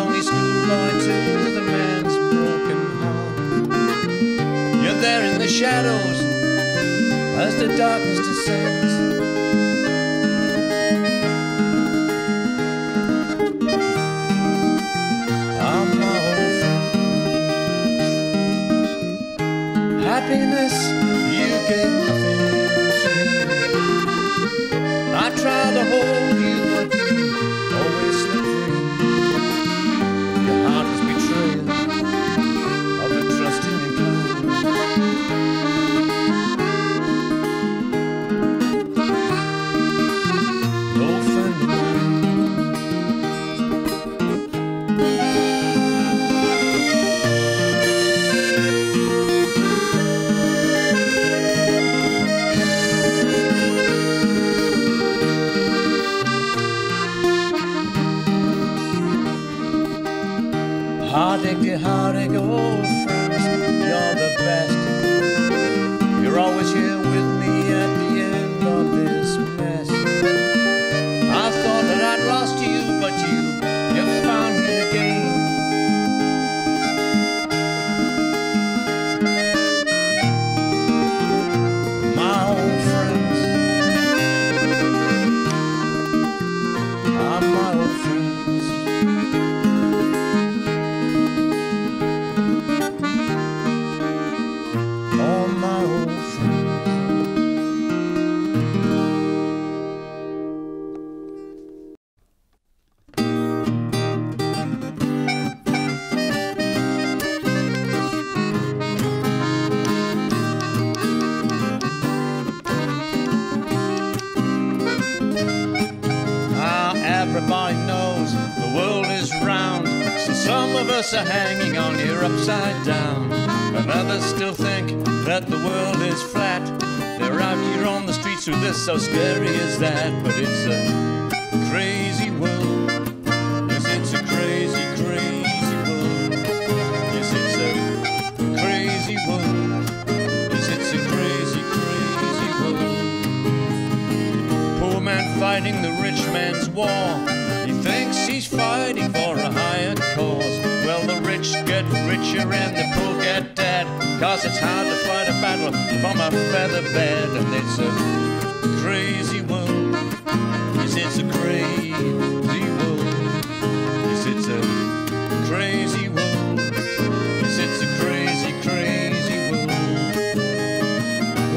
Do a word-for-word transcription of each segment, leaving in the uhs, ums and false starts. lonely school boy to the man's broken heart. You're there in the shadows as the darkness descends. Happiness you can feel. I try to hold you, but you always slip free. Your heart is betrayed of a trusting kind. No friend of mine. Heartache, heartache, old friends, you're the best. You're always here with me at the end of this mess. I thought that I'd lost you, but you, you found me again. My old friends, I'm my old friends. Are hanging on here upside down, and others still think that the world is flat. They're out here on the streets with this, so scary is that. But it's a crazy world. Yes, it's a crazy, crazy world. Yes, it's a crazy world. Yes, it's a crazy, crazy world. Poor man fighting the rich man's war. Thinks he's fighting for a higher cause. Well, the rich get richer and the poor get dead, cause it's hard to fight a battle from a feather bed. And it's a crazy world. Yes, it's a crazy world. Yes, it's a crazy world. Yes, it's a crazy, crazy world.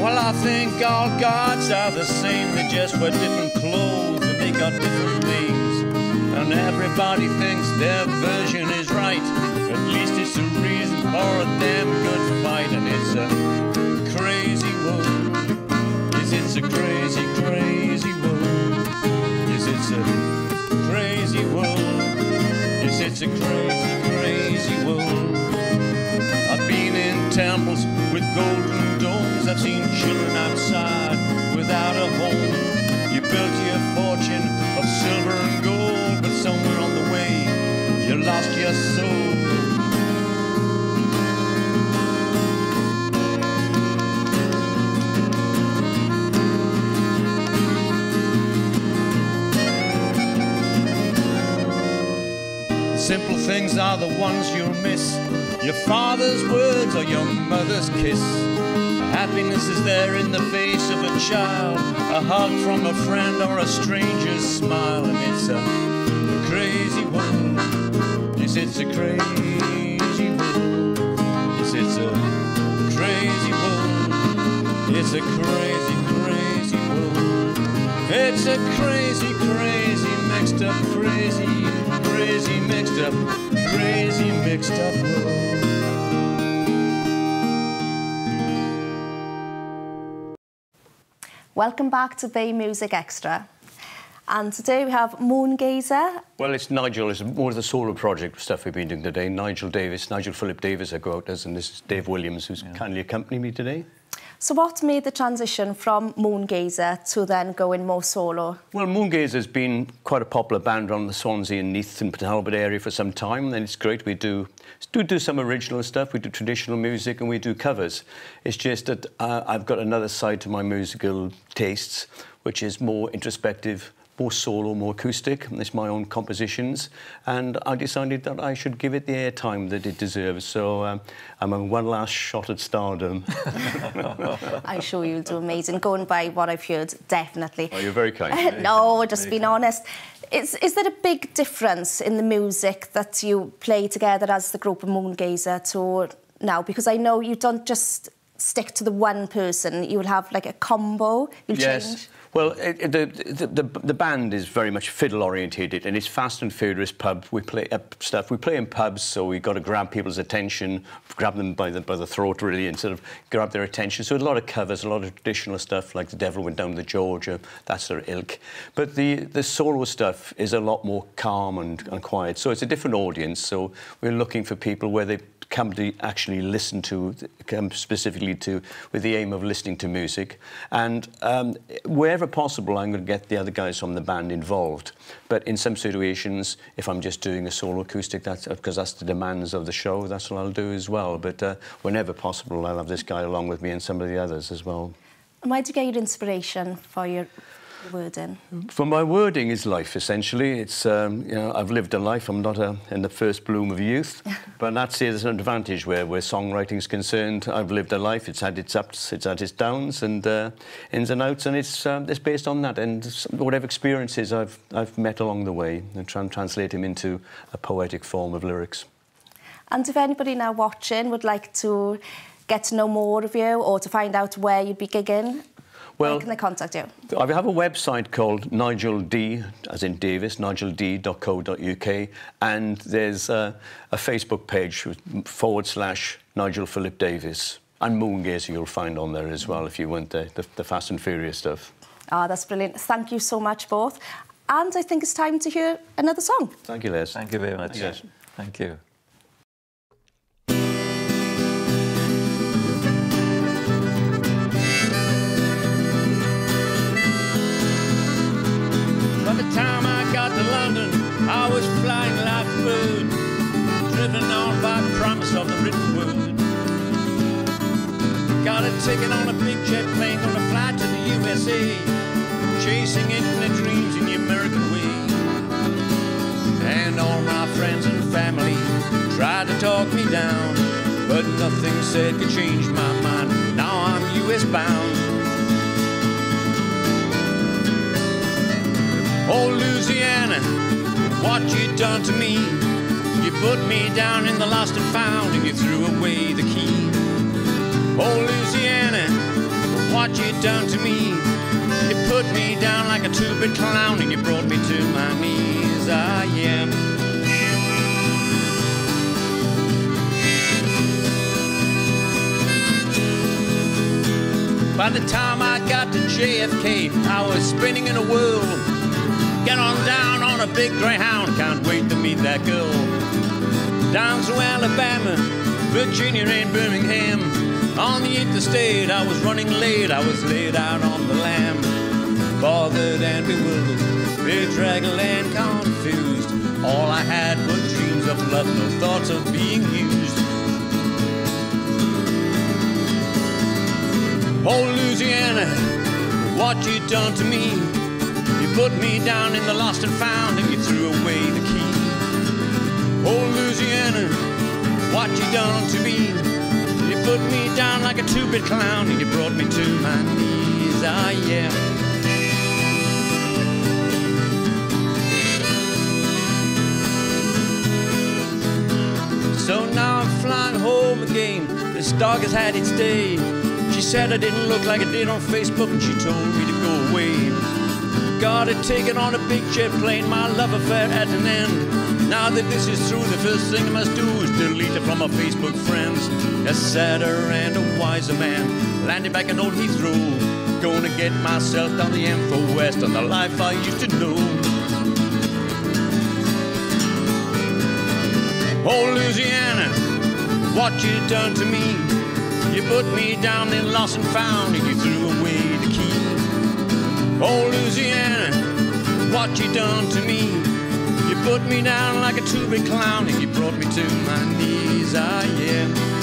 Well, I think all gods are the same. They just wear different clothes and they got different names. And everybody thinks their version is right. At least it's a reason for a damn good fight. And it's a crazy world. Yes, it's a crazy, crazy world. Yes, it's a crazy world. Yes, it's a crazy, crazy world. I've been in temples with golden domes. I've seen children outside without a home. You built your fortune of silver and gold. Somewhere on the way, you lost your soul. Simple things are the ones you'll miss. Your father's words or your mother's kiss. Happiness is there in the face of a child. A hug from a friend or a stranger's smile. And it's a crazy world. Yes, it's a crazy world. Yes, it's a crazy world. It's a crazy, crazy world. It's a crazy, crazy, mixed up, crazy, crazy, mixed up, crazy, mixed up world. Welcome back to Bay Music Extra. And today we have Moongazer. Well, it's Nigel. It's more of the solo project stuff we've been doing today. Nigel Davies, Nigel Philip Davies I go out as, and this is Dave Williams, who's yeah. kindly accompanied me today. So what made the transition from Moongazer to then going more solo? Well, Moongazer's been quite a popular band around the Swansea and Neath and Talbot area for some time, and it's great. We do, do do some original stuff, we do traditional music, and we do covers. It's just that uh, I've got another side to my musical tastes, which is more introspective, more soul or more acoustic. It's my own compositions, and I decided that I should give it the airtime that it deserves. So um, I'm on one last shot at stardom. I'm sure you'll do amazing. Going by what I've heard, definitely. Oh, you're very kind. No, just being honest. Is, is there a big difference in the music that you play together as the group of Moongazer to now? Because I know you don't just stick to the one person. You'll have, like, a combo. You'll yes. change. Well, it, the, the, the, the band is very much fiddle-orientated, and it's fast and furious pub. We play uh, stuff. We play in pubs, so we've got to grab people's attention, grab them by the, by the throat, really, and sort of grab their attention. So a lot of covers, a lot of traditional stuff, like The Devil Went Down to Georgia, that sort of ilk. But the, the solo stuff is a lot more calm and, and quiet, so it's a different audience. So we're looking for people where they come to actually listen to, come specifically to, with the aim of listening to music. And um, wherever possible, I'm going to get the other guys from the band involved. But in some situations, if I'm just doing a solo acoustic, that's because that's the demands of the show, that's what I'll do as well. But uh, whenever possible, I'll have this guy along with me and some of the others as well. And where do you get your inspiration for your wording? For my wording is life, essentially. It's, um, you know, I've lived a life. I'm not a, in the first bloom of youth. But that's there's an advantage where, where songwriting's concerned. I've lived a life. It's had its ups, it's had its downs, and uh, ins and outs, and it's, um, it's based on that. And whatever experiences I've, I've met along the way, and try and translate them into a poetic form of lyrics. And if anybody now watching would like to get to know more of you or to find out where you'd be gigging, well, where can they contact you? I have a website called Nigel D, as in Davis, nigeld dot co dot U K, and there's a, a Facebook page with forward slash Nigel Philip Davies. And Moongazer you'll find on there as well if you want the, the, the Fast and Furious stuff. Ah, oh, that's brilliant. Thank you so much, both. And I think it's time to hear another song. Thank you, Les. Thank you very much. Thank you. Thank you. I was flying like food, driven on by the promise of the written word. Got a ticket on a big jet plane, gonna fly to the U S A, chasing infinite dreams in the American way. And all my friends and family tried to talk me down, but nothing said could change my mind. Now I'm U S bound. Oh, Louisiana, what you done to me? You put me down in the lost and found, and you threw away the key. Oh, Louisiana, what you done to me? You put me down like a two-bit clown, and you brought me to my knees. I am. By the time I got to J F K, I was spinning in a whirl. Get on down on a big greyhound, can't wait to meet that girl. Down through Alabama, Virginia and Birmingham, on the interstate I was running late, I was laid out on the lam. Bothered and bewildered, bedraggled and confused, all I had were dreams of love, no thoughts of being used. Oh, Louisiana, what you done to me? Put me down in the lost and found, and you threw away the key. Oh, Louisiana, what you done to me? You put me down like a two-bit clown, and you brought me to my knees. Ah, yeah. So now I'm flying home again. This dog has had its day. She said I didn't look like I did on Facebook, and she told me to go away. Got it taken on a big jet plane, my love affair at an end. Now that this is through, the first thing I must do is delete it from my Facebook friends. A sadder and a wiser man, landing back in old Heathrow. Gonna get myself down the M four West on the life I used to know. Oh, Louisiana, what you done to me? You put me down in lost and found, and you threw away the key. Oh, Louisiana, what you done to me? You put me down like a two-bit clown, and you brought me to my knees, ah, yeah.